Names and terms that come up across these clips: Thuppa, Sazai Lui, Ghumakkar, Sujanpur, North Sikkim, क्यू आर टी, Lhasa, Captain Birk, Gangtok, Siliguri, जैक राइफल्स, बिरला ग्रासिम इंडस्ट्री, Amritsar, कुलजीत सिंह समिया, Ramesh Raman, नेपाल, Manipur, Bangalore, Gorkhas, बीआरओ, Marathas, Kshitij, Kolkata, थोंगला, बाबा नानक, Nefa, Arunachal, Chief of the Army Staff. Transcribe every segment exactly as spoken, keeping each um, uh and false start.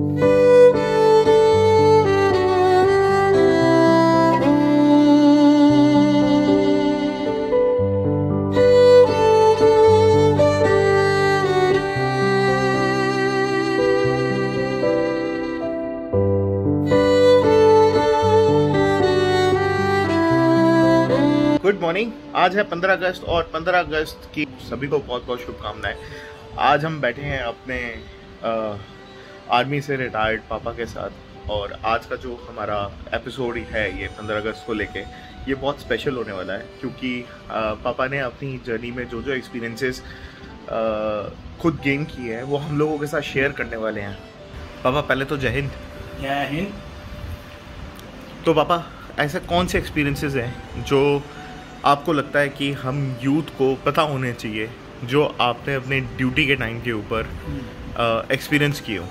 Good morning. आज है पंद्रह अगस्त और पंद्रह अगस्त की सभी को बहुत बहुत शुभकामनाएं। आज हम बैठे हैं अपने आ, आर्मी से रिटायर्ड पापा के साथ और आज का जो हमारा एपिसोड है ये पंद्रह अगस्त को लेके ये बहुत स्पेशल होने वाला है क्योंकि आ, पापा ने अपनी जर्नी में जो जो एक्सपीरियंसेस खुद गेन किए हैं वो हम लोगों के साथ शेयर करने वाले हैं। पापा पहले तो जय हिंद। जय हिंद। तो पापा ऐसे कौन से एक्सपीरियंसेस हैं जो आपको लगता है कि हम यूथ को पता होने चाहिए जो आपने अपने ड्यूटी के टाइम के ऊपर एक्सपीरियंस किए हो?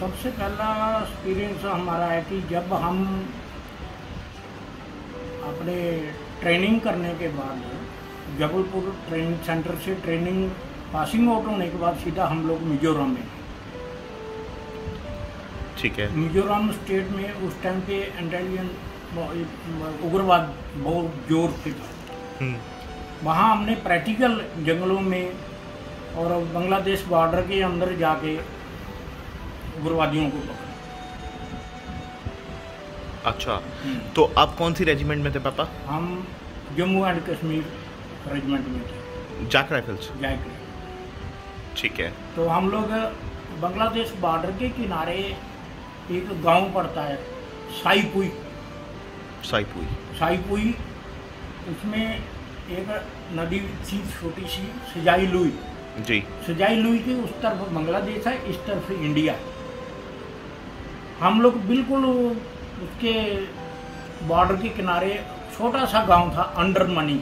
सबसे पहला एक्सपीरियंस हमारा है कि जब हम अपने ट्रेनिंग करने के बाद जबलपुर ट्रेनिंग सेंटर से ट्रेनिंग पासिंग आउट होने के बाद सीधा हम लोग मिजोरम में, ठीक है, मिजोरम स्टेट में उस टाइम पे इंटेलिजेंस उग्रवाद बहुत जोर से था। वहाँ हमने प्रैक्टिकल जंगलों में और बांग्लादेश बॉर्डर के अंदर जाके उग्रवादियों को पकड़ा। अच्छा, तो आप कौन सी रेजिमेंट में थे पापा? हम जम्मू एंड कश्मीर रेजिमेंट में थे, जैक राइफल्स। जैक, ठीक है। तो हम लोग बांग्लादेश बॉर्डर के किनारे एक गांव पड़ता है साईपुर, साईपुर साईपुर उसमें एक नदी थी छोटी सी, सजाई लुई। जी। सजाई लुई के उस तरफ बांग्लादेश है, इस तरफ इंडिया। हम लोग बिल्कुल उसके बॉर्डर के किनारे छोटा सा गांव था अंडर मनी,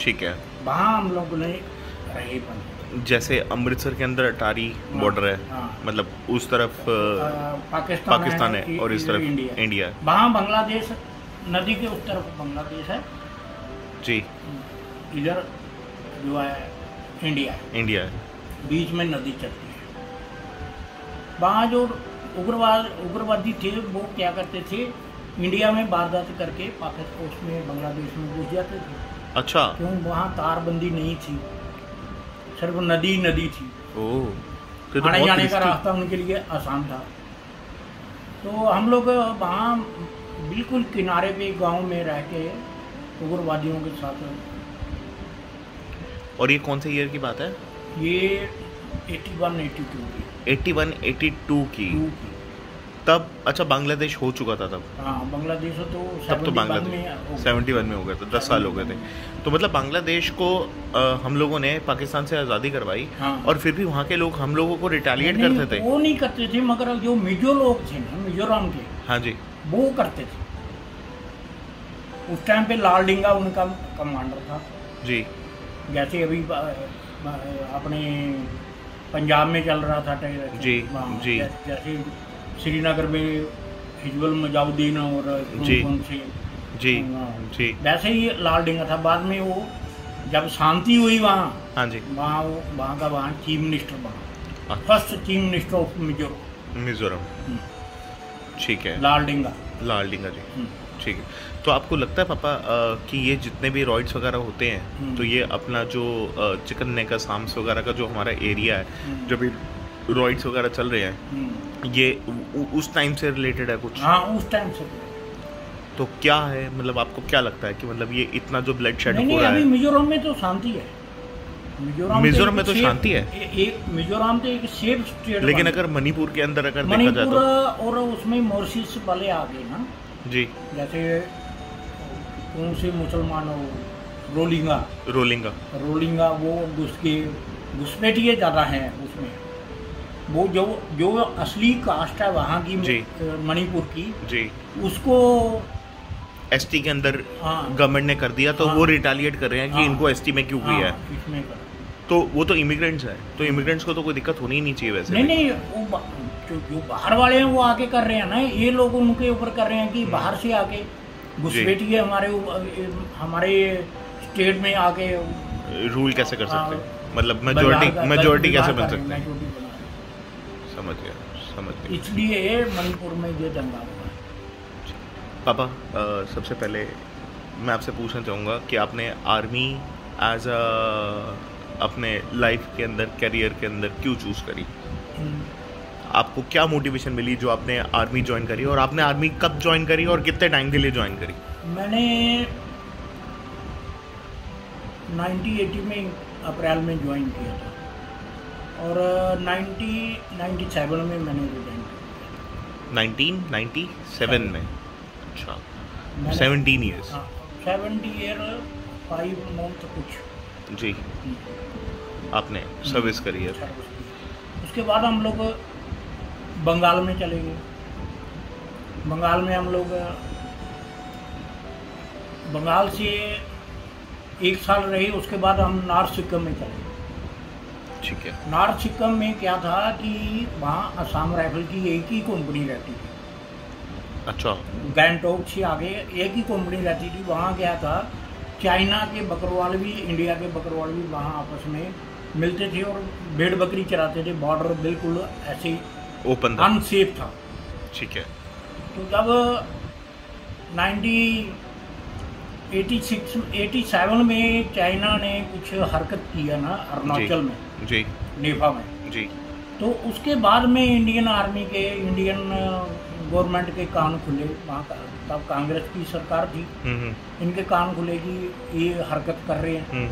ठीक है, वहाँ हम लोग ने रहे। जैसे अमृतसर के अंदर अटारी बॉर्डर है, आ, मतलब उस तरफ पाकिस्तान, पाकिस्तान है, है और इस तरफ इंडिया, इंडिया है। वहाँ बांग्लादेश नदी के उस तरफ बांग्लादेश है, जी, इधर जो है इंडिया है। इंडिया है, बीच में नदी चलती है। वहाँ जो उग्रवाद उग्रवादी थे वो क्या करते थे, इंडिया में वारदात करके पाकिस्तान उसमें बांग्लादेश में घुस जाते थे। अच्छा। क्यों? वहाँ तारबंदी नहीं थी, सिर्फ नदी नदी थी। ओह, तो आने तो जाने का रास्ता उनके लिए आसान था। तो हम लोग वहाँ बिल्कुल किनारे पे गांव में रह के उग्रवादियों के साथ। और ये कौन से ईयर की बात है? ये इक्यासी बयासी की। इक्यासी बयासी की तब? अच्छा, बांग्लादेश हो चुका था तब? हाँ, बांग्लादेश हो तो तब तो बांग्लादेश सेवेंटी वन में हो गया था, दस साल हो गए थे। तो मतलब बांग्लादेश को आ, हम लोगों ने पाकिस्तान से आज़ादी करवाई। हाँ। और फिर भी वहाँ के लोग हम लोगों को रिटेलिएट करते थे? वो नहीं करते थे, मगर जो मिजो लोग थे ना मिजोरम के, हाँ जी, वो करते थे। उस टाइम पे लालडिंगा उनका कमांडर था, जी। जैसे अभी अपने पंजाब में चल रहा था, जी जी, जैसे श्रीनगर में हिजबुल मुजाहिदीन और जी जी जी, वैसे ही लालडिंगा था। बाद में वो जब शांति हुई वहाँ, हाँ जी, वहाँ वो वहाँ का वहाँ चीफ मिनिस्टर बना, first chief minister of Mizoram. Mizoram, ठीक है। लालडिंगा, लालडिंगा जी, ठीक है। तो आपको लगता है पापा आ, कि ये जितने भी रॉइड्स वगैरह होते हैं तो ये अपना जो चिकन नेक साम्स वगैरह का जो हमारा एरिया है, जो भी रॉइड्स वगैरह चल रहे हैं, ये उस टाइम से रिलेटेड है कुछ? हाँ, उस टाइम से। तो क्या है, मतलब आपको क्या लगता है कि मतलब ये इतना जो ब्लड शेड हो रहा है? मिजोरम में तो शांति है। मिजोरम में तो शांति है। एक मिजोरम तो एक सेफ स्टेट, लेकिन अगर मणिपुर के अंदर अगर देखा जाए तो और उसमें मॉरिशस वाले आ गए ना, जी, जैसे कौन से मुसलमान हो, रोलिंगा रोलिंगा रोलिंगा वो उसके घुसपैठिए ज़्यादा हैं उसमें। वो जो जो असली कास्ट है वहाँ की मणिपुर की, जी, उसको एसटी के अंदर गवर्नमेंट ने कर दिया तो आ, वो रिटेलिएट कर रहे हैं कि आ, इनको एसटी में क्यों किया है। तो वो तो इमिग्रेंट्स है, तो इमिग्रेंट्स को तो कोई दिक्कत होनी ही नहीं चाहिए वैसे। नहीं नहीं, वो बा, जो, जो बाहर वाले हैं वो आके कर रहे हैं ना, ये लोग उनके ऊपर कर रहे हैं कि बाहर से आके घुसपैठिए हमारे हमारे स्टेट में आके रूल कैसे कर सकते हैं। मतलब मेजोरिटी मेजोरिटी कैसे बन सकती है? समझ गया समझ गया इसलिए मणिपुर में ये दंगा हुआ। पापा आ, सबसे पहले मैं आपसे पूछना चाहूँगा कि आपने आर्मी एज अ अपने लाइफ के अंदर करियर के अंदर क्यों चूज़ करी? आपको क्या मोटिवेशन मिली जो आपने आर्मी ज्वाइन करी, और आपने आर्मी कब ज्वाइन करी और कितने टाइम के लिए ज्वाइन करी? मैंने उन्नीस सौ अस्सी में अप्रैल में ज्वाइन किया था और उन्नीस सौ सत्तानवे में मैंने रिजाइन किया। उन्नीस सौ सत्तानवे में? अच्छा, seventeen years. Seventy year five month कुछ जी आपने सर्विस करी है। उसके बाद हम लोग बंगाल में चले गए। बंगाल में हम लोग बंगाल से एक साल रहे। उसके बाद हम नॉर्थ सिक्किम में चले गए। ठीक है। नॉर्थ सिक्किम में क्या था कि वहाँ असम राइफल की एक ही कंपनी रहती थी। अच्छा। गैंगटोक से आगे एक ही कंपनी रहती थी। वहाँ क्या था, चाइना के बकरवाल भी इंडिया के बकरवाल भी वहाँ आपस में मिलते थे और भेड़ बकरी चराते थे। बॉर्डर बिल्कुल ऐसे ही ओपन था, अनसेफ था। ठीक है। तो जब nineteen eighty six eighty seven में चाइना ने कुछ हरकत किया ना अरुणाचल में जी नेफा में जी, तो उसके बाद में इंडियन आर्मी के इंडियन गवर्नमेंट के कान खुले। वहाँ का तब कांग्रेस की सरकार थी, इनके कान खुले कि ये हरकत कर रहे हैं।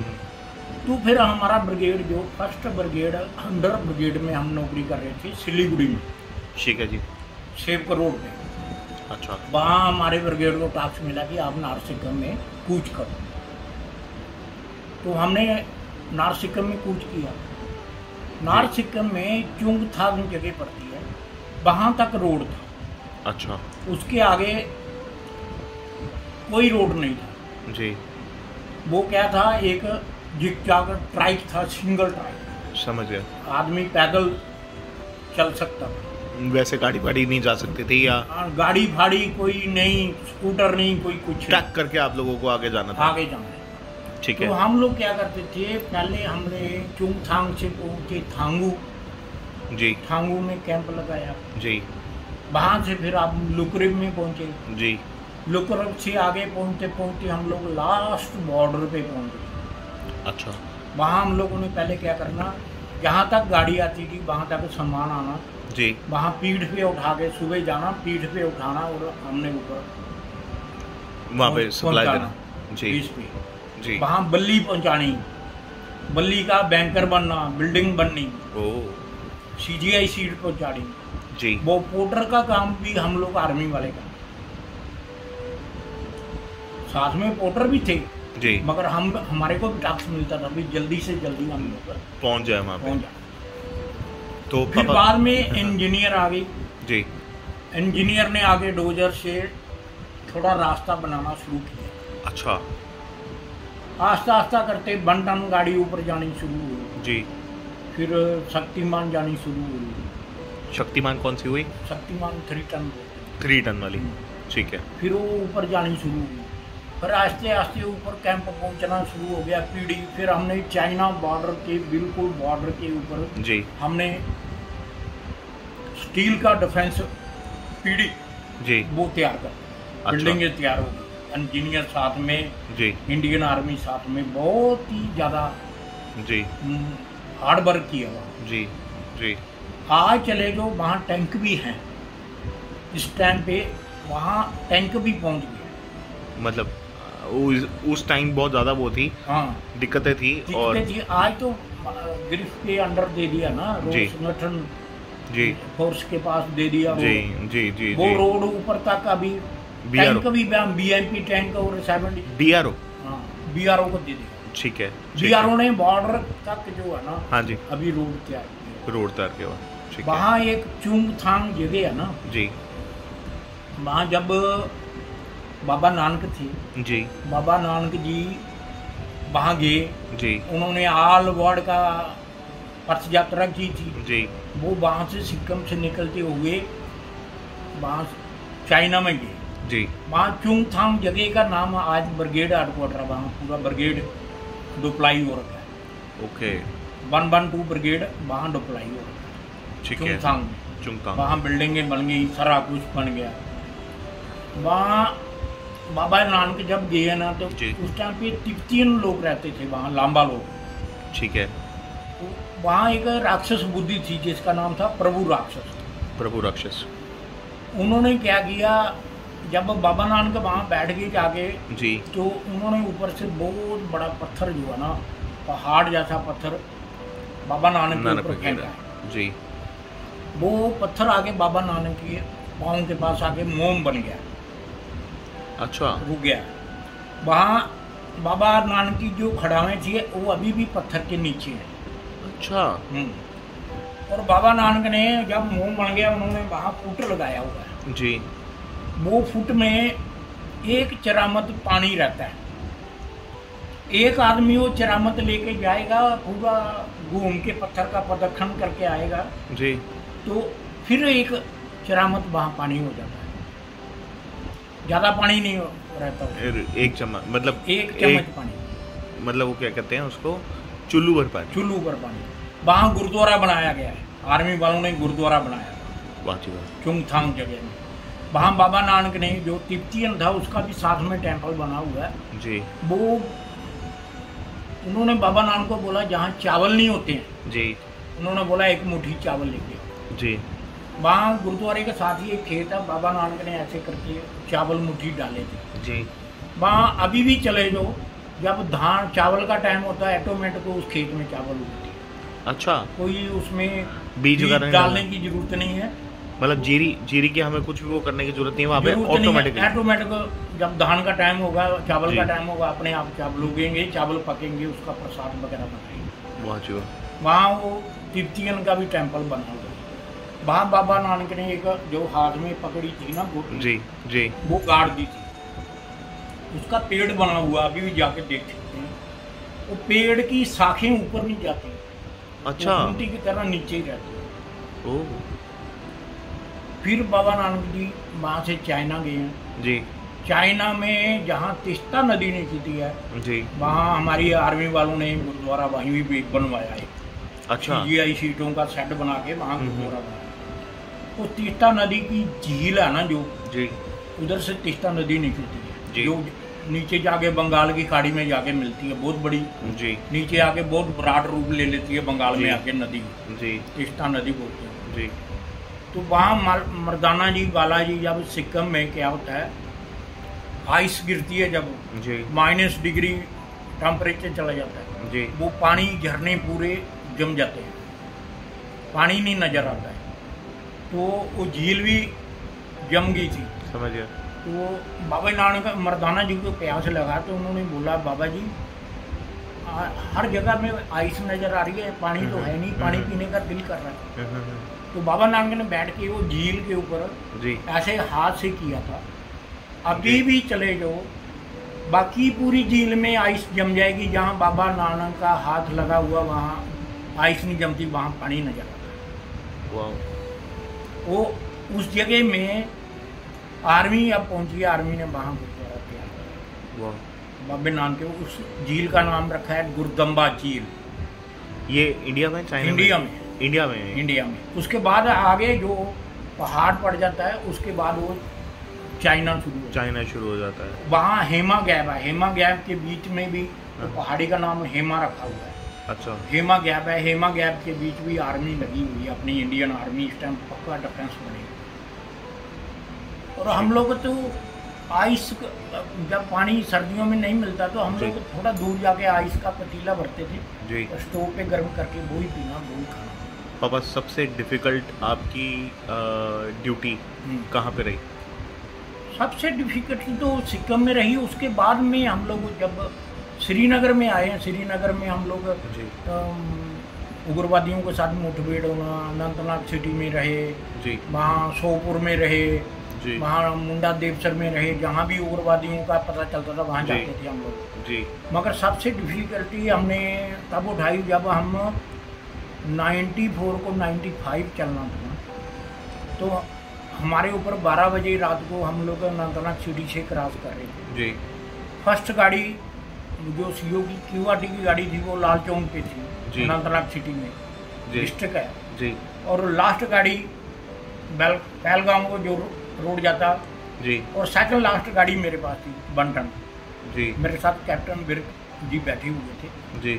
तो फिर हमारा ब्रिगेड जो फर्स्ट ब्रिगेड अंडर ब्रिगेड में हम नौकरी कर रहे थे सिलीगुड़ी में। ठीक है जी। सेव करोड़ में। अच्छा। वहाँ हमारे ब्रिगेड को टास्क मिला कि आप नारसिकम में कूच करो। तो हमने नारसिकम में कूच किया। नारसिकम में चुंगथांग जगह पड़ती है, वहाँ तक रोड था। अच्छा। उसके आगे कोई रोड नहीं था जी। वो क्या था, एक जिगजैग ट्रैक था, सिंगल ट्रैक। समझ गया। आदमी पैदल चल सकता था, वैसे गाड़ी फाड़ी नहीं जा सकती थी या गाड़ी फाड़ी कोई नहीं, स्कूटर नहीं, कोई कुछ ट्रैक करके आप लोगों को आगे जाना था। आगे जाना। ठीक है। तो हम लोग क्या करते थे, पहले हमने चुंगथांग से पहुँचे थांगू जी। थांगू में कैंप लगाया जी। वहाँ से फिर आप लुकरिब में पहुँचे जी। लुकरिब से आगे पहुँचते पहुँचते हम लोग लास्ट बॉर्डर पे पहुँचे। अच्छा। वहाँ हम लोगों ने पहले क्या करना, जहाँ तक गाड़ी आती थी वहाँ तक सामान आना जी। वहाँ पीठ पे उठा के सुबह जाना, पीठ पे उठाना और हमने ऊपर वहाँ पे सप्लाई देना जी जी। वहाँ बल्ली पहुँचानी, बल्ली का बैंकर बनना, बिल्डिंग बननी, सी जी आई सीट पहुँचानी जी। वो पोर्टर का काम भी हम लोग आर्मी वाले का साथ में पोर्टर भी थे जी। मगर हम हमारे को टास्क मिलता था भी जल्दी से जल्दी हम पहुंच जाए वहाँ पे। तो फिर बाद में इंजीनियर आ गई जी। इंजीनियर ने आगे डोजर से थोड़ा रास्ता बनाना शुरू किया। अच्छा। आस्ता आस्ता करते बंटन गाड़ी ऊपर जानी शुरू हुई जी। फिर शक्तिमान जानी शुरू हुई। शक्तिमान कौन सी हुई? Shaktiman three ton three ton वाली। ठीक है। फिर वो ऊपर जानी शुरू हुई। फिर आस्ते आस्ते ऊपर कैंप पहुंचना शुरू हो गया पीढ़ी। फिर हमने चाइना बॉर्डर के बिल्कुल बॉर्डर के ऊपर जी हमने स्टील का डिफेंस पीढ़ी जी वो तैयार कर। अच्छा। बिल्डिंग तैयार हो गई, इंजीनियर साथ में जी, इंडियन आर्मी साथ में। बहुत ही ज़्यादा जी हार्ड वर्क किया वहाँ जी जी। आज चले जो वहाँ टैंक भी हैं इस टाइम पे, वहाँ टैंक भी पहुँच गए। मतलब उस टाइम बहुत ज़्यादा वो थी। हाँ। दिक्कतें थी और थी। आज तो गिरफ्त के अंडर दे दिया ना संगठन जी, फोर्स के पास दे दिया जी जी जी। वो रोड ऊपर तक अभी टैंक भी बीएमपी टैंक और सेवेंटी बीआरओ हाँ बीआरओ को दे दिया। ठीक है। बीआरओ ने बॉर्डर तक जो है ना हाँ जी अभी रोड तैयार रोड तैयार के वहाँ एक चुंगथांग जगह है ना जी। वहाँ जब बाबा नानक थे जी, बाबा नानक जी वहाँ गए जी। उन्होंने आल वर्ल्ड का पथ यात्रा की थी जी। वो वहाँ से सिक्किम से निकलते हुए वहाँ चाइना में गए जी। वहाँ चुंगथांग जगह का नाम आज ब्रिगेड हेडक्वार्टर, वहाँ पूरा ब्रिगेड डुप्लाई हो रखा है। Okay. One one two brigade वहाँ डुपलाई हो चुंगथांग चुंगथांग वहाँ बिल्डिंगें बन गई, सारा कुछ बन गया। वहाँ बाबा नाम के जब गए ना तो उस टाइम पे तिब्बतीन लोग रहते थे वहाँ, लांबा लोग, ठीक है। तो वहाँ एक राक्षस बुद्धि थी जिसका नाम था प्रभु राक्षस। प्रभु राक्षस उन्होंने क्या किया, जब बाबा नानक वहाँ बैठ के जाके जी, तो उन्होंने ऊपर से बहुत बड़ा पत्थर जो है ना, पहाड़ जैसा पत्थर बाबा नानक के ऊपर फेंका जी। वो पत्थर आके बाबा नानक के पाँव के पास आके मोम बन गया, अच्छा रुक गया। वहाँ बाबा नानक की जो खड़ावें थी वो अभी भी पत्थर के नीचे है, अच्छा। और बाबा नानक ने जब मोम बन गया उन्होंने वहाँ फूट लगाया हुआ है जी। वो फुट में एक चरामत पानी रहता है, एक आदमी वो चरामत लेके जाएगा, पूरा घूम के पत्थर का प्रदक्षिण करके आएगा जी, तो फिर एक चरामत वहाँ पानी हो जाता है। ज़्यादा पानी नहीं रहता, एक चम्मच, मतलब एक चम्मच पानी, मतलब वो क्या कहते हैं उसको, चुल्लू भर पानी। चुल्लू भर पानी। वहाँ गुरुद्वारा बनाया गया है, आर्मी वालों ने गुरुद्वारा बनाया चुंगथांग जगह में। वहाँ बाबा नानक ने जो तिब्बतीयन था उसका भी साथ में टेंपल बना हुआ है जी। वो उन्होंने बाबा नानक को बोला जहाँ चावल नहीं होते हैं जी, उन्होंने बोला एक मुट्ठी चावल लेके जी। वहाँ गुरुद्वारे के साथ ही एक खेत है, बाबा नानक ने ऐसे करके चावल मुट्ठी डाले थे जी। वहाँ अभी भी चले जाओ, जब धान चावल का टाइम होता है ऑटोमेटिक उस खेत में चावल उगते हैं, अच्छा। कोई उसमें बीज डालने की जरूरत नहीं है, मतलब जीरी जीरी की हमें कुछ भी वो करने की जरूरत नहीं है, वहाँ पे ऑटोमेटिक ऑटोमेटिक जब धान का टाइम होगा, चावल का टाइम होगा, अपने आप चावल उगेंगे, चावल पकेंगे, उसका प्रसाद वगैरह बनाएंगे। वाह जी वाह। वहाँ वो तिब्बतीयन का भी टेंपल बना हुआ है। वहाँ बाबा नानक ने एक जो हाथ में पकड़ी थी ना गोटी जी जी, वो गाड़ दी थी, उसका पेड़ बना हुआ, अभी भी जाके देख सकते हैं। वो पेड़ की शाखें ऊपर नहीं जाती, अच्छा, घंटी की तरह नीचे ही रहती है। फिर बाबा नानक जी वहाँ से चाइना गए हैं जी। चाइना में जहाँ तिस्ता नदी ने खींची है जी, वहाँ हमारी आर्मी वालों ने गुरुद्वारा वहीं भी बनवाया है, अच्छा। जी आई सीटों का सेट बना के वहाँ गुरुद्वारा बनाया। वो तिस्ता नदी की झील है ना जो जी, उधर से तिस्ता नदी निकलती है जो नीचे जाके बंगाल की खाड़ी में जाके मिलती है, बहुत बड़ी जी। नीचे आके बहुत विराट रूप ले लेती है बंगाल में आके नदी जी, तिस्ता नदी बोलते हैं जी। तो वहाँ मर्दाना जी वाला जी, जब सिक्किम में क्या होता है, आइस गिरती है जब जी, माइनस डिग्री टेम्परेचर चला जाता है जी, वो पानी झरने पूरे जम जाते हैं, पानी नहीं नज़र आता है। तो वो झील भी जम गई थी, समझ गया। तो बाबा नानक मर्दाना जी को प्यास लगा, तो उन्होंने बोला बाबा जी आ, हर जगह में आइस नज़र आ रही है, पानी तो है नहीं, पानी पीने का दिल कर रहा है। तो बाबा नानक ने बैठ के वो झील के ऊपर ऐसे हाथ से किया था। अभी भी चले जाओ, बाकी पूरी झील में आइस जम जाएगी, जहाँ बाबा नानक का हाथ लगा हुआ वहाँ आइस नहीं जमती, वहाँ पानी नजर आता। वाह। वो उस जगह में आर्मी अब पहुँची, आर्मी ने वहाँ गुरुद्वारा किया बाबा नानक के। उस झील का नाम रखा है गुरदम्बा झील। ये इंडिया में, चाइना इंडिया में, में। इंडिया में इंडिया में उसके बाद आगे जो पहाड़ पड़ जाता है, उसके बाद वो चाइना शुरू चाइना शुरू हो जाता है। वहाँ हेमा गैप है, हेमा गैप के बीच में भी तो पहाड़ी का नाम हेमा रखा हुआ है, अच्छा। हेमा गैप है, हेमा गैप के बीच भी आर्मी लगी हुई है, अपनी इंडियन आर्मी इस टाइम पक्का डिफेंस बनेगी। और हम लोग तो आइस, जब पानी सर्दियों में नहीं मिलता तो हम लोग थोड़ा दूर जाके आइस का पतीला भरते थे, स्टोव पे गर्म करके वो ही पीना, वो ही खाना। पापा, सबसे डिफिकल्ट आपकी ड्यूटी कहाँ पे रही? सबसे डिफिकल्ट तो सिक्किम में रही। उसके बाद में हम लोग जब श्रीनगर में आए हैं, श्रीनगर में हम लोग उग्रवादियों के साथ मुठभेड़ होना, अनंतनाग सिटी में रहे, वहाँ सोपुर में रहे, वहाँ मुंडा देवसर में रहे, जहाँ भी उग्रवादियों का पता चलता था वहाँ जाते थे हम लोग जी। मगर सबसे डिफिकल्टी हमने तब उठाई जब हम नाइन्टी फोर को नाइन्टी फाइव चलना था। तो हमारे ऊपर बारह बजे रात को हम लोग अनंतनाग सिटी से क्रॉस कर रहे थे जी। फर्स्ट गाड़ी जो सी ओ की क्यू आर टी की गाड़ी थी वो लाल चौंग पे थी, अनंतनाग सिटी में, डिस्ट्रिक्ट है जी। और लास्ट गाड़ी बैल पहलगाम को जो रोड जाता जी, और सेकंड लास्ट गाड़ी मेरे पास थी वन टन जी। मेरे साथ कैप्टन बिर्क जी बैठे हुए थे जी।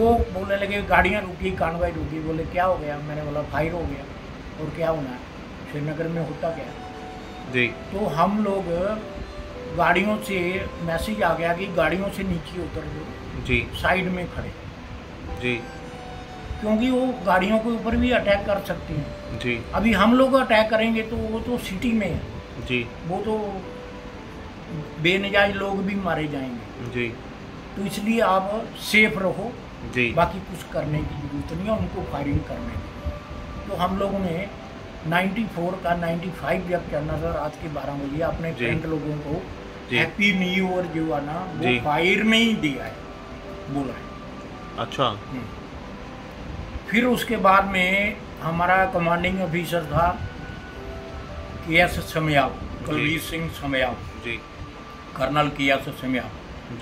वो बोलने लगे गाड़ियाँ रुकी, कानवाई रुकी। बोले क्या हो गया? मैंने बोला फायर हो गया। और क्या होना है, श्रीनगर में होता क्या जी। तो हम लोग गाड़ियों से मैसेज आ गया कि गाड़ियों से नीचे उतर दो जी, साइड में खड़े जी, क्योंकि वो गाड़ियों के ऊपर भी अटैक कर सकते हैं जी। अभी हम लोग अटैक करेंगे तो वो तो सिटी में है जी, वो तो बेनजायज लोग भी मारे जाएंगे जी। तो इसलिए आप सेफ रहो जी, बाकी कुछ करने की जरूरत नहीं है उनको फायरिंग करने की। तो हम लोगों ने नाइन्टी फोर का नाइन्टी फाइव जब चलना था रात के बारह बजे, अपने फ्रेंड लोगों को हैप्पी न्यू ईयर जो आना वो फायर में ही दिया है, बोला है। अच्छा। फिर उसके बाद में हमारा कमांडिंग ऑफिसर था के एस समिया, कुलजीत सिंह समिया जी, कर्नल के एस समिया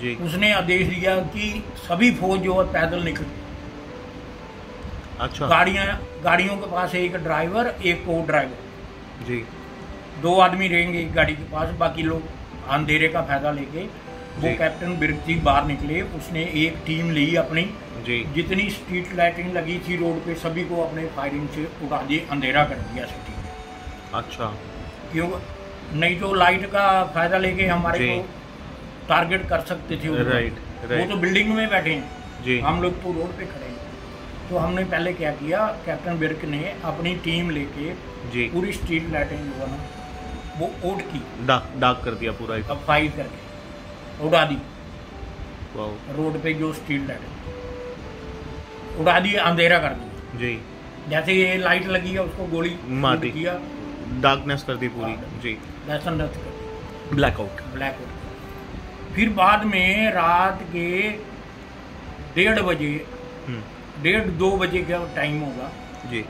जी। उसने आदेश दिया कि सभी फौज जो है पैदल निकले। अच्छा। गाड़ियाँ गाड़ियों के पास एक ड्राइवर एक को ड्राइवर जी, दो आदमी रहेंगे गाड़ी के पास, बाकी लोग अंधेरे का फायदा लेके। वो कैप्टन बिर्क जी बाहर निकले, उसने एक टीम ली अपनी जी, जितनी स्ट्रीट लाइटिंग लगी थी रोड पे सभी को अपने फायरिंग से उठा दिए, अंधेरा कर दिया सिटी में। अच्छा। क्यों नहीं तो लाइट का फायदा लेके हमारे को टारगेट कर सकते थे। Right, right. वो तो बिल्डिंग में बैठे हैं जी, हम लोग तो रोड पे खड़े हैं। तो हमने पहले क्या किया, कैप्टन बिर्क ने अपनी टीम लेके पूरी स्ट्रीट लाइटिंग जो है ना वो ओट की डार्क कर दिया पूरा, अब फायर करके उड़ा दी रोड पे जो स्ट्रीट लाइटिंग, उड़ा दी, अंधेरा कर दिया जी। जैसे ये लाइट लगी है उसको गोली मार दिया, डार्कनेस कर दी पूरी जी, ब्लैकआउट ब्लैकआउट। फिर बाद में रात के डेढ़ बजे डेढ़ दो बजे का टाइम होगा जी,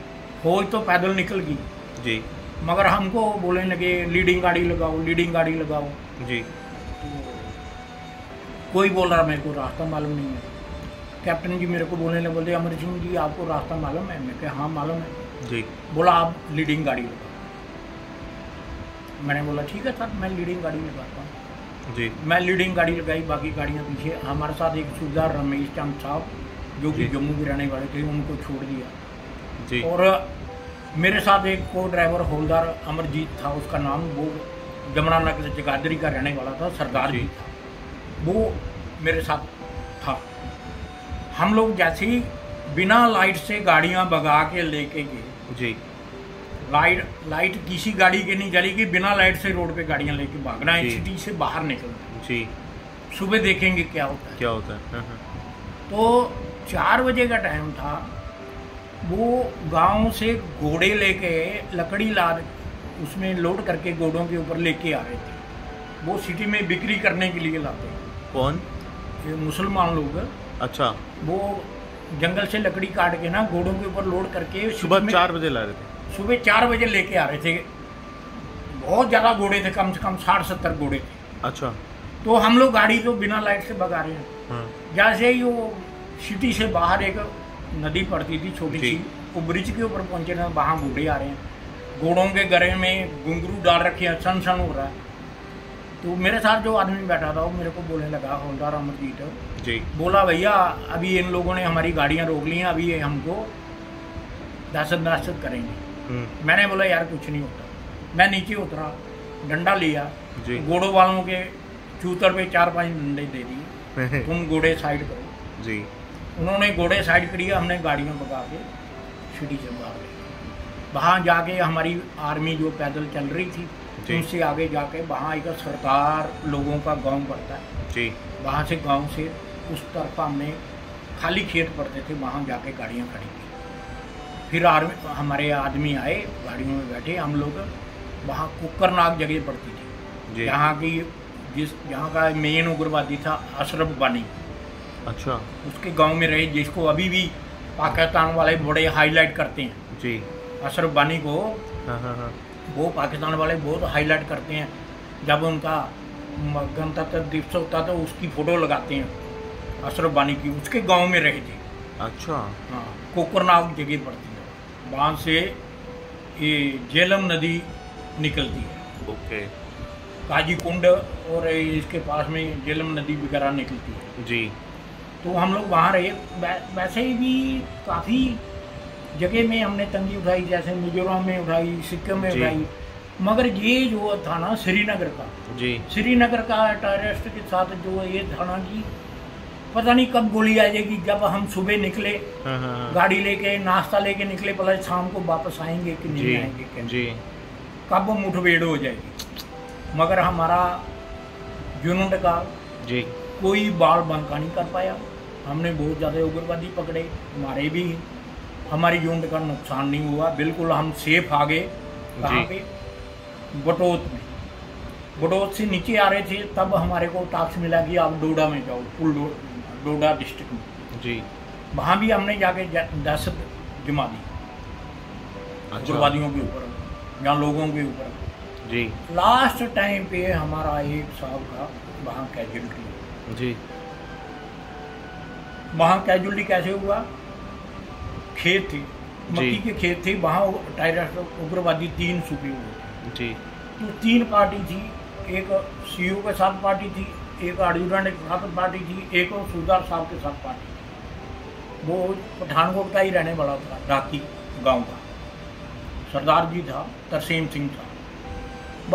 फौज तो पैदल निकल गई जी, मगर हमको बोलने लगे लीडिंग गाड़ी लगाओ, लीडिंग गाड़ी लगाओ जी। तो कोई बोल रहा मेरे को रास्ता मालूम नहीं है। कैप्टन जी मेरे को बोलने लगे, बोले अमर सिंह जी आपको रास्ता मालूम है? मैं कहा हाँ मालूम है जी। बोला आप लीडिंग गाड़ी लगाओ। मैंने बोला ठीक है सर मैं लीडिंग गाड़ी लगाता हूँ जी। मैं लीडिंग गाड़ी लगाई, बाकी गाड़ियाँ पीछे। हमारे साथ एक सूबेदार रमेश रामन साहब जो कि जम्मू के रहने वाले थे, उनको छोड़ दिया जी। और मेरे साथ एक को ड्राइवर हौलदार अमरजीत था उसका नाम, वो जमुनानगर जगाधरी का रहने वाला था, सरदार जी था, वो मेरे साथ था। हम लोग जैसे ही बिना लाइट से गाड़ियां भगा के लेके गए जी, लाइट लाइट किसी गाड़ी के नहीं चलेगी, बिना लाइट से रोड पे गाड़ियां लेके भागना, सिटी से बाहर निकलना जी, सुबह देखेंगे क्या होता है क्या होता है। तो चार बजे का टाइम था, वो गांव से घोड़े लेके लकड़ी लाद उसमें लोड करके घोड़ों के ऊपर लेके आ रहे थे, वो सिटी में बिक्री करने के लिए लाते हैं। कौन? ये मुसलमान लोग। अच्छा। वो जंगल से लकड़ी काट के ना घोड़ों के ऊपर लोड करके सुबह चार बजे ला रहे थे, सुबह चार बजे लेके आ रहे थे। बहुत ज़्यादा घोड़े थे, कम से कम साठ सत्तर घोड़े थे। अच्छा। तो हम लोग गाड़ी तो बिना लाइट से भगा रहे हैं, जैसे ही वो सिटी से बाहर एक नदी पड़ती थी छोटी सी, वो ब्रिज के ऊपर पहुंचे ना, वहाँ घोड़े आ रहे हैं, घोड़ों के गरे में घुंघरू डाल रखे हैं, सन सन हो रहा है। तो मेरे साथ जो आदमी बैठा था वो मेरे को बोलने लगा, हौलदार अमरजीत जी, बोला भैया अभी इन लोगों ने हमारी गाड़ियाँ रोक ली हैं, अभी ये हमको दहशत दहशत करेंगे। मैंने बोला यार कुछ नहीं होता। मैं नीचे उतरा, डंडा लिया, घोड़ों वालों के चूतर पे चार पाँच डंडे दे दिए, तुम घोड़े साइड करो जी। उन्होंने घोड़े साइड करिए, हमने गाड़ियों पका के सिटी से बाहर गए। वहाँ जाके हमारी आर्मी जो पैदल चल रही थी तो उससे आगे जाके वहाँ एक सरकार लोगों का गांव पड़ता है जी, वहाँ से गांव से उस तरफ हमने खाली खेत पड़ते थे, वहाँ जाके गाड़ियाँ खड़ी की। फिर आर्मी हमारे आदमी आए, गाड़ियों में बैठे, हम लोग वहाँ कोकरनाग जगह पड़ती थी, यहाँ की जिस यहाँ का मेन उग्रवादी था अशरफ वानी। अच्छा। उसके गांव में रहे, जिसको अभी भी पाकिस्तान वाले बड़े हाईलाइट करते हैं जी, अशरफ वानी को। हाँ हाँ हाँ। वो पाकिस्तान वाले बहुत हाईलाइट करते हैं, जब उनका गणतंत्र दिवस होता था उसकी फोटो लगाते हैं अशरफ वानी की। उसके गांव में रहे थे। अच्छा। हाँ, कोकरनाग जगह पड़ती है, वहाँ से ये झेलम नदी निकलती है। ओके। काजी कुंड और इसके पास में झेलम नदी वगैरह निकलती है जी। तो हम लोग वहाँ रहे। वैसे भी काफ़ी जगह में हमने तंगी उठाई, जैसे मिजोरम में उठाई, सिक्किम में उठाई, मगर ये जो था ना श्रीनगर का जी, श्रीनगर का टेररिस्ट के साथ जो ये था ना कि पता नहीं कब गोली आ जाएगी। जब हम सुबह निकले गाड़ी लेके, नाश्ता लेके निकले, पता शाम को वापस आएंगे कि नहीं आएंगे जी, कब मुठभेड़ हो जाएगी। मगर हमारा यूनिट का जी कोई बाल बांका नहीं कर पाया। हमने बहुत ज़्यादा उग्रवादी पकड़े, मारे भी, हमारी यूनिट का नुकसान नहीं हुआ, बिल्कुल हम सेफ आ गए। कहाँ पे? बटोत में। बटोत से नीचे आ रहे थे तब हमारे को टास्क मिला कि आप डोडा में जाओ, फुल डो, डोडा डिस्ट्रिक्ट में जी। वहाँ भी हमने जाके दहशत जमा दी उग्रवादियों के ऊपर या लोगों के ऊपर जी। लास्ट टाइम पे हमारा एक साहब का वहाँ कैजुअल्टी जी। वहाँ कैजुअल्टी कैसे हुआ? खेत थी, मक्की के खेत थे, वहाँ टेररिस्ट उग्रवादी तीन सूबे हुए जी। तो तीन पार्टी थी, एक सीओ के साथ पार्टी थी, एक एडजुटेंट के साथ पार्टी थी, एक और सूदार साहब के साथ पार्टी थी। वो पठानकोट का ही रहने वाला था, डाकी गांव का सरदार जी था, तरसेम सिंह था।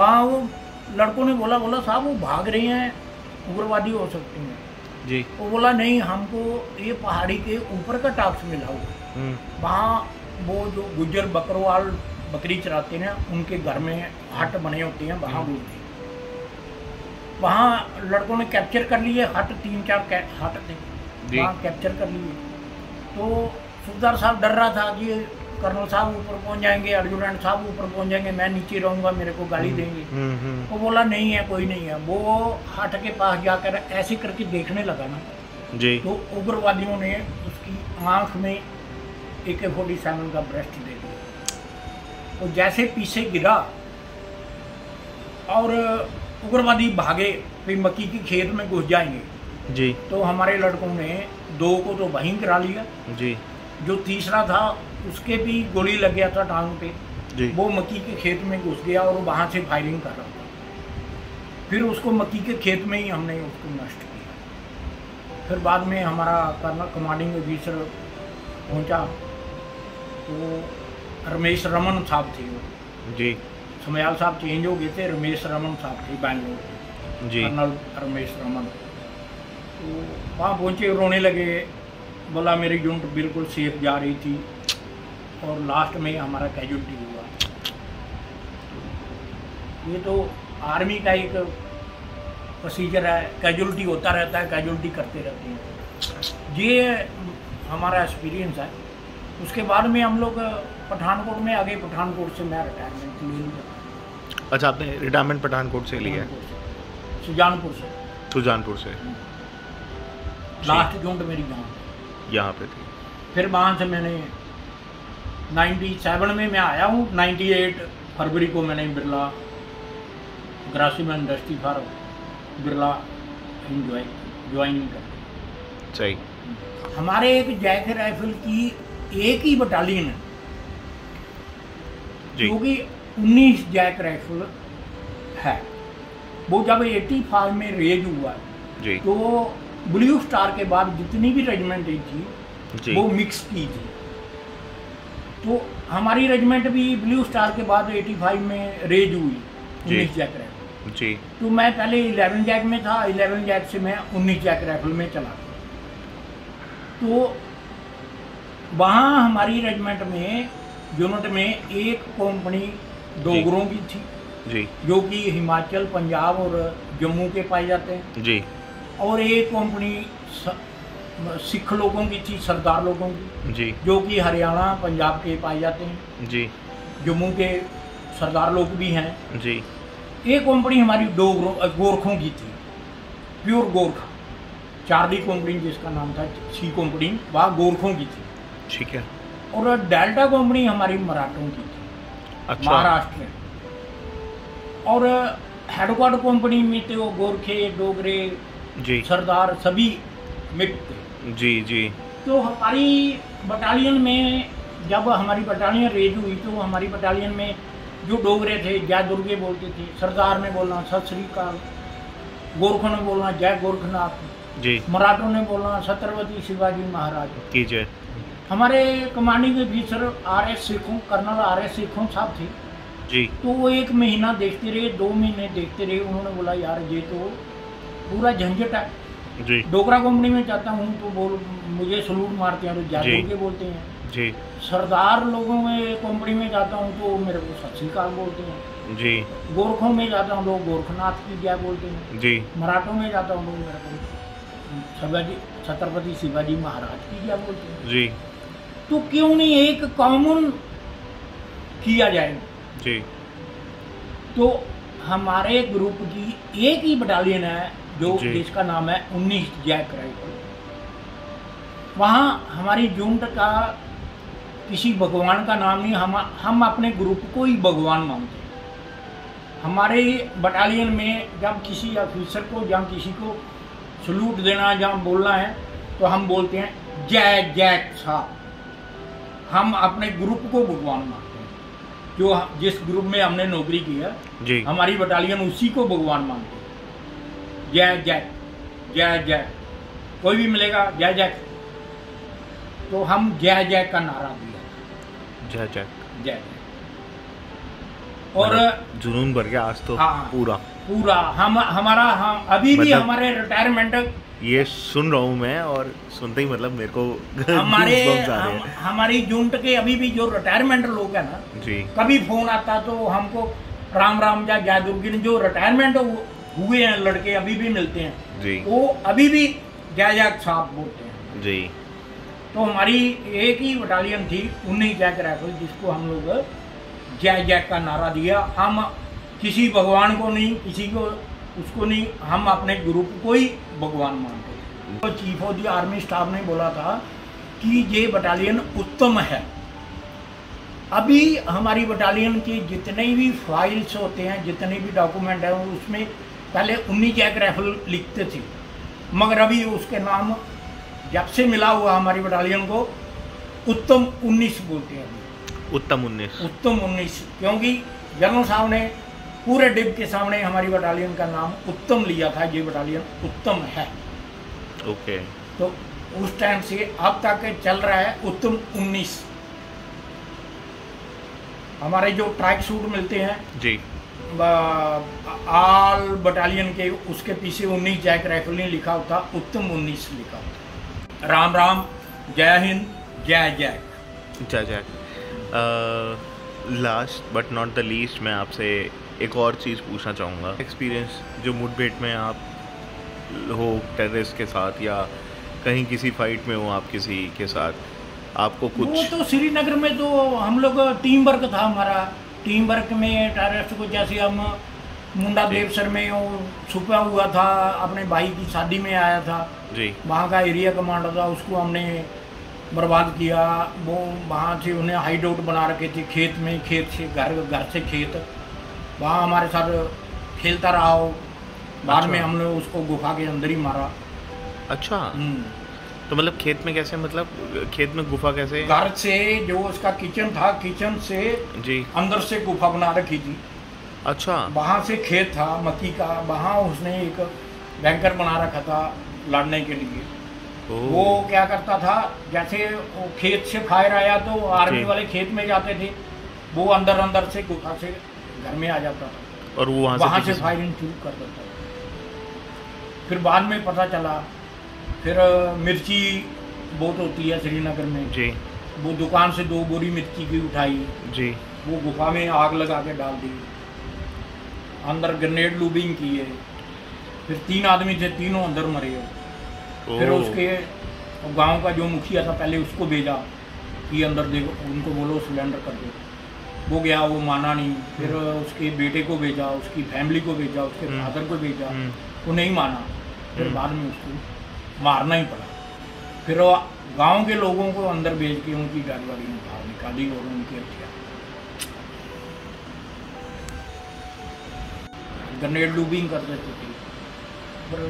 वहाँ वो लड़कों ने बोला, बोला साहब वो भाग रहे हैं, उग्रवादी हो सकते हैं जी। वो बोला नहीं, हमको ये पहाड़ी के ऊपर का टास्क मिला हुआ। वहाँ वो जो गुज्जर बकरवाल बकरी चराते हैं उनके घर में हट बने होते हैं, वहाँ बोलते हैं। वहाँ लड़कों ने कैप्चर कर लिए हट, तीन चार हट थे, वहाँ कैप्चर कर लिए। तो सूबेदार साहब डर रहा था कि कर्नल साहब ऊपर पहुँच जाएंगे, एडजुटेंट साहब ऊपर पहुँच जाएंगे, मैं नीचे रहूँगा, मेरे को गाली देंगे। वो बोला नहीं है, कोई नहीं है। वो हट के पास जाकर ऐसे करके देखने लगा ना जी, तो उग्रवादियों ने उसकी आँख में ए के सैंतालीस का ब्रेस्ट दे दिया। वो जैसे पीछे गिरा और उग्रवादी भागे, फिर मक्की के खेत में घुस जाएंगे जी। तो हमारे लड़कों ने दो को तो वहीं करा लिया जी। जो तीसरा था उसके भी गोली लग गया था टांग पे जी। वो मक्की के खेत में घुस गया और वहाँ से फायरिंग कर रहा था, फिर उसको मक्की के खेत में ही हमने उसको नष्ट किया। फिर बाद में हमारा कर्नल कमांडिंग ऑफिसर पहुँचा, वो रमेश रमन साहब थे वो जी। समयाल साहब चेंज हो गए थे, रमेश रमन साहब थे बैंगलोर जी, कर्नल रमेश रमन। तो वहाँ पहुँचे, रोने लगे, बोला मेरी यूनिट बिल्कुल सेफ जा रही थी और लास्ट में हमारा कैजुअल्टी हुआ। तो ये तो आर्मी का एक प्रोसीजर है, कैजुअल्टी होता रहता है, कैजुअल्टी करते रहते हैं। ये हमारा एक्सपीरियंस है। उसके बाद में हम लोग पठानकोट में आ गए। पठानकोट से मैं रिटायरमेंट ले लिया। अच्छा, आपने रिटायरमेंट पठानकोट से लिया? सुजानपुर से। सुजानपुर से लास्ट जून मेरी गाँव यहाँ पे थी। फिर वहाँ से मैंने सत्तानवे में मैं आया हूँ। अट्ठानवे फरवरी को मैंने बिरला ग्रासिम इंडस्ट्री farm Birla joining कर दी। सही। हमारे एक जैक राइफल की एक ही बटालियन है, क्योंकि उन्नीस जैक राइफल है। वो जब पचासी में रेज हुआ जी, तो ब्लू स्टार के बाद जितनी भी रेजिमेंट थी वो मिक्स की थी। तो हमारी रेजिमेंट भी ब्लू स्टार के बाद पचासी में रेज हुई, उन्नीस जैक राइफल जी। तो मैं पहले ग्यारह जैक में था, ग्यारह जैक से मैं उन्नीस जैक राइफल में चला। तो वहाँ हमारी रेजिमेंट में यूनिट में एक कंपनी डोगरों की थी जी, जो कि हिमाचल, पंजाब और जम्मू के पाए जाते हैं जी। और एक कंपनी सिख लोगों की थी, सरदार लोगों की जी, जो कि हरियाणा, पंजाब के पाए जाते हैं जी। जम्मू के सरदार लोग भी हैं जी। एक कंपनी हमारी डोगरों गोरखों की थी, प्योर गोरखा। चार्ली कंपनी जिसका नाम था सी कंपनी, वह गोरखों की थी। ठीक है। और डेल्टा कंपनी हमारी मराठों की थी। अच्छा। महाराष्ट्र। और हेडक्वार्टर कंपनी में थे वो गोरखे, डोगरे जी, सरदार सभी मिक्स थे जी जी। तो हमारी बटालियन में जब हमारी बटालियन रेज हुई तो हमारी बटालियन में जो डोगरे थे जय दुर्गे बोलते थे, सरदार ने बोलना सत श्री अकाल, गोरखों ने बोलना जय गोरखनाथ जी, मराठों ने बोलना छत्रपति शिवाजी महाराज की जय। हमारे कमांडिंग के भीतर R S Sekhon, colonel R S Sekhon साहब थे जी। तो वो एक महीना देखते रहे, दो महीने देखते रहे, उन्होंने बोला यार ये तो पूरा झंझट है जी, डोगरा कंपनी में जाता हूँ तो बोल मुझे सलूट मारते हैं तो जादू के बोलते हैं जी, सरदार लोगों में कंपनी में जाता हूँ तो मेरे को सत श्री अकाल बोलते हैं जी, गोरखों में जाता हूँ लोग गोरखनाथ की जय बोलते हैं जी, मराठों में जाता हूँ लोग मेरे को शिवाजी छत्रपति शिवाजी महाराज की जय बोलते हैं जी। तो क्यों नहीं एक कॉमन किया जाए जी। तो हमारे ग्रुप की एक ही बटालियन है जो जिसका नाम है उन्नीस जैक राइफल। वहाँ हमारी यूनिट का किसी भगवान का नाम नहीं, हम हम अपने ग्रुप को ही भगवान मानते हैं। हमारे बटालियन में जब किसी ऑफिसर को या किसी को सलूट देना या बोलना है तो हम बोलते हैं जय जैक साहब। हम अपने ग्रुप को भगवान मानते हैं, जो जिस ग्रुप में हमने नौकरी की है जी, हमारी बटालियन उसी को भगवान मानते हैं। जय जय जय जय, कोई भी मिलेगा जय जय। तो हम जय जय का नारा दिया, जय जय जय। और जुनून भर गया आज तो। हाँ, पूरा पूरा हम हमारा हम, अभी मतलब भी हमारे रिटायरमेंट ये सुन रहा हूँ मैं, और सुनते ही मतलब मेरे को हमारे हम, हमारी यूनिट के अभी भी जो रिटायरमेंट लोग हैं ना जी, कभी फोन आता तो हमको राम राम या जय दुर्गे। जो रिटायरमेंट हुए हैं लड़के अभी भी मिलते हैं जी, वो अभी भी जय जय साहब बोलते हैं जी। तो हमारी एक ही बटालियन थी उन्नीस जैक राइफल, जिसको हम लोग जय जय का नारा दिया। हम किसी भगवान को नहीं, किसी को उसको नहीं, हम अपने ग्रुप को ही भगवान मानते हैं। तो chief of the army staff ने बोला था कि ये बटालियन उत्तम है। अभी हमारी बटालियन के जितने भी फाइल्स होते हैं, जितने भी डॉक्यूमेंट हैं, उसमें पहले उन्नीस जैक राइफल लिखते थे, मगर अभी उसके नाम जब से मिला हुआ हमारी बटालियन को उत्तम उन्नीस बोलते हैं। उत्तम उन्नीस, उत्तम उन्नीस, क्योंकि जनरल साहब ने पूरे डिब के सामने हमारी बटालियन का नाम उत्तम लिया था, ये बटालियन उत्तम है। Okay okay. तो उस टाइम से अब तक चल रहा है उत्तम उन्नीस। हमारे जो ट्रैक सूट मिलते हैं जी, आल बटालियन के, उसके पीछे उन्नीस जैक राइफल ने लिखा होता, उत्तम उन्नीस लिखा होता। राम राम, जय हिंद, जय जैक, जय जैक। Last but not the least, मैं आपसे एक और चीज़ पूछना चाहूँगा। एक्सपीरियंस जो मुठभेड़ में आप हो टेररिस्ट के साथ, या कहीं किसी फाइट में हो आप किसी के साथ, आपको कुछ? वो तो श्रीनगर में तो हम लोग टीम वर्क था, हमारा टीम वर्क में टेररिस्ट को, जैसे हम मुंडा देवसर में छुपा हुआ था, अपने भाई की शादी में आया था जी, वहाँ का एरिया कमांडर था, उसको हमने बर्बाद किया। वो वहाँ से उन्हें हाइड आउट बना रखे थे खेत में, खेत से घर, घर से खेत, वहाँ हमारे साथ खेलता रहा हो। बाद अच्छा। में हमने उसको गुफा के अंदर ही मारा। अच्छा, तो मतलब खेत में कैसे, मतलब खेत में गुफा कैसे? घर से जो उसका किचन था, किचन से जी अंदर से गुफा बना रखी थी। अच्छा, वहाँ से खेत था मक्की का, वहाँ उसने एक बैंकर बना रखा था लड़ने के लिए। वो क्या करता था, जैसे खेत से फायर आया तो आर्मी वाले खेत में जाते थे, वो अंदर अंदर से गुफा से घर में आ जाता था, और वो वहाँ, वहाँ से फायरिंग शुरू कर देता था। फिर बाद में पता चला, फिर मिर्ची बहुत होती है श्रीनगर में जी, वो दुकान से दो बोरी मिर्ची की उठाई जी, वो गुफा में आग लगा के डाल दी, अंदर ग्रेनेड लूबिंग किए, फिर तीन आदमी थे, तीनों अंदर मरे। फिर उसके गांव का जो मुखिया था पहले उसको भेजा कि अंदर देखो, उनको बोलो सिलेंडर कर दो, वो गया, वो माना नहीं। फिर उसके बेटे को भेजा, उसकी फैमिली को भेजा, उसके फादर को भेजा, वो नहीं माना, फिर बाद में उसको मारना ही पड़ा। फिर गांव के लोगों को अंदर भेज के उनकी जानकारी बाहर निकाली और उनकी हत्या। ग्रेनेड लूबिंग कर देते थे, पर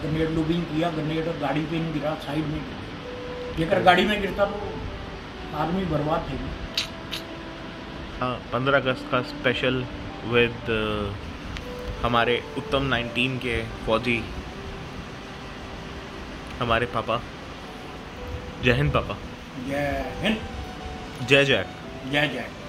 ग्रेनेड लूबिंग किया, ग्रेनेड गाड़ी पे नहीं गिरा, साइड में गिरा, लेकर गाड़ी में गिरता तो आदमी बर्बाद थे। हाँ, पंद्रह अगस्त का स्पेशल विद हमारे उत्तम नाइनटीन के फौजी, हमारे पापा। जय हिंद पापा। जय हिंद। जय जैक। जय जैक।